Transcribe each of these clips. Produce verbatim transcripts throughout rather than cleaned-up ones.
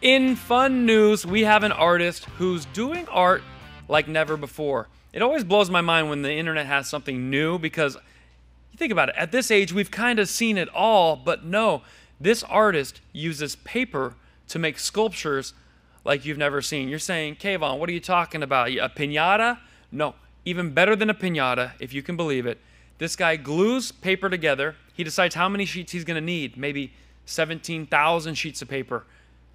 In fun news, we have an artist who's doing art like never before. It always blows my mind when the internet has something new, because you think about it, at this age we've kind of seen it all, but no, this artist uses paper to make sculptures like you've never seen. You're saying, K-von, what are you talking about? A piñata? No, even better than a piñata, if you can believe it. This guy glues paper together. He decides how many sheets he's gonna need, maybe seventeen thousand sheets of paper.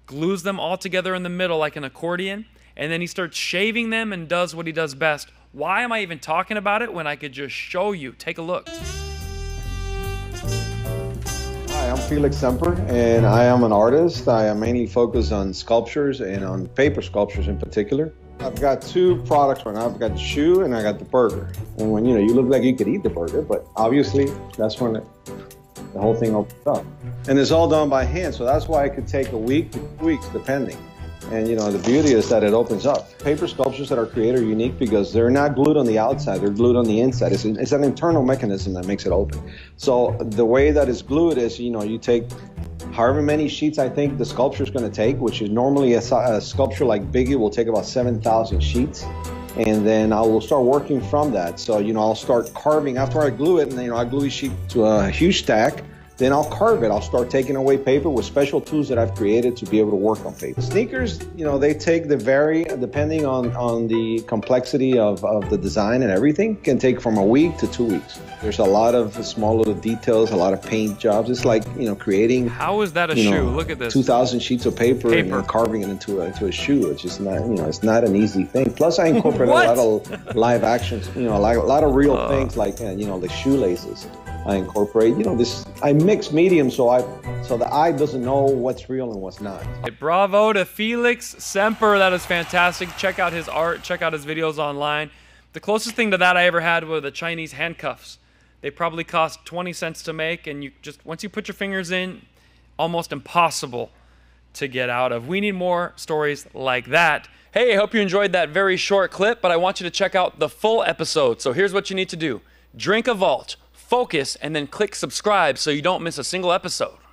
Glues them all together in the middle like an accordion, and then he starts shaving them and does what he does best. Why am I even talking about it when I could just show you? Take a look. Hi, I'm Felix Semper, and I am an artist. I am mainly focused on sculptures and on paper sculptures in particular. I've got two products right now. I've got the shoe and I got the burger. And when, you know, you look like you could eat the burger, but obviously that's when it, the whole thing opens up. And it's all done by hand, so that's why it could take a week to two weeks, depending. And, you know, the beauty is that it opens up. Paper sculptures that are created are unique because they're not glued on the outside, they're glued on the inside. It's an, it's an internal mechanism that makes it open. So the way that it's glued is, you know, you take however many sheets I think the sculpture is going to take, which is normally a, a sculpture like Biggie will take about seven thousand sheets. And then I will start working from that. So, you know, I'll start carving after I glue it, and then, you know, I glue each sheet to a huge stack. Then I'll carve it. I'll start taking away paper with special tools that I've created to be able to work on paper. Sneakers, you know, they take the vary, depending on, on the complexity of, of the design and everything, can take from a week to two weeks. There's a lot of small little details, a lot of paint jobs. It's like, you know, creating... How is that a shoe? Know, look at this. two thousand sheets of paper, paper. and then carving it into a, into a shoe. It's just not, you know, it's not an easy thing. Plus, I incorporate a lot of live actions, you know, like a lot of real uh. things like, you know, the shoelaces. I incorporate, you know, this, I mix mediums so I, so the eye doesn't know what's real and what's not. Hey, bravo to Felix Semper, that is fantastic. Check out his art, check out his videos online. The closest thing to that I ever had were the Chinese handcuffs. They probably cost twenty cents to make, and you just, once you put your fingers in, almost impossible to get out of. We need more stories like that. Hey, I hope you enjoyed that very short clip, but I want you to check out the full episode. So here's what you need to do. Drink a Vault. Focus, and then click subscribe so you don't miss a single episode.